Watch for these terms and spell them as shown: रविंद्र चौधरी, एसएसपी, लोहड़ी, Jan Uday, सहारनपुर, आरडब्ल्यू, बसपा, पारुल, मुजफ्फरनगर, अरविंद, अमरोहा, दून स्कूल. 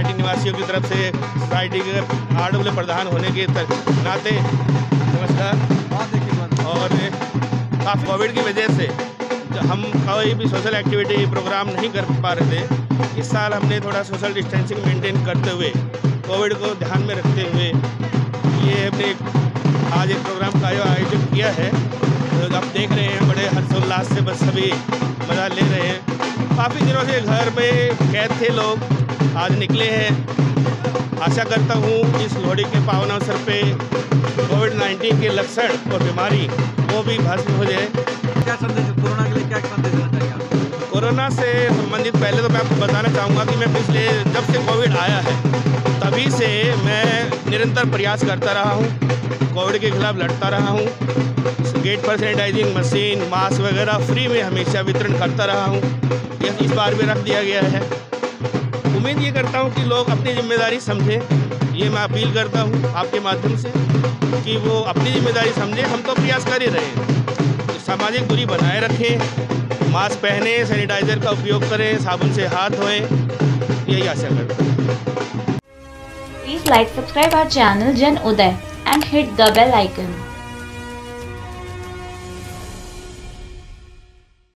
Society निवासियों की तरफ से सोसाइटी के आरडब्ल्यू प्रधान होने के नाते नमस्कार। और कोविड की वजह से हम कोई भी सोशल एक्टिविटी प्रोग्राम नहीं कर पा रहे थे। इस साल हमने थोड़ा सोशल डिस्टेंसिंग मेंटेन करते हुए कोविड को ध्यान में रखते हुए ये हमने आज एक प्रोग्राम का आयोजन किया है। तो आप देख रहे हैं बड़े हर्षोल्लास से बस सभी मज़ा ले रहे हैं। काफ़ी दिनों से घर पे कैद थे लोग, आज निकले हैं। आशा करता हूँ इस लोहड़ी के पावन अवसर पे कोविड-19 के लक्षण और बीमारी वो भी भस्म हो जाए। क्या संदेश कोरोना के लिए क्या संदेश देना चाहिए? कोरोना से संबंधित पहले तो मैं आपको बताना चाहूँगा कि मैं पिछले जब से कोविड आया है तभी से मैं निरंतर प्रयास करता रहा हूँ, कोविड के खिलाफ लड़ता रहा हूँ। गेट पर सैनिटाइजिंग मशीन, मास्क वगैरह फ्री में हमेशा वितरण करता रहा हूँ। यह इस बार भी रख दिया गया है। उम्मीद ये करता हूँ कि लोग अपनी जिम्मेदारी समझें। ये मैं अपील करता हूँ आपके माध्यम से कि वो अपनी जिम्मेदारी समझें। हम तो प्रयास कर ही रहे हैं। सामाजिक दूरी बनाए रखें, मास्क पहने, सैनिटाइज़र का उपयोग करें, साबुन से हाथ धोएँ, यही आशा करता हूँ। Please like, subscribe our channel Jan Uday and hit the bell icon.